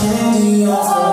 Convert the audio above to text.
Candy off.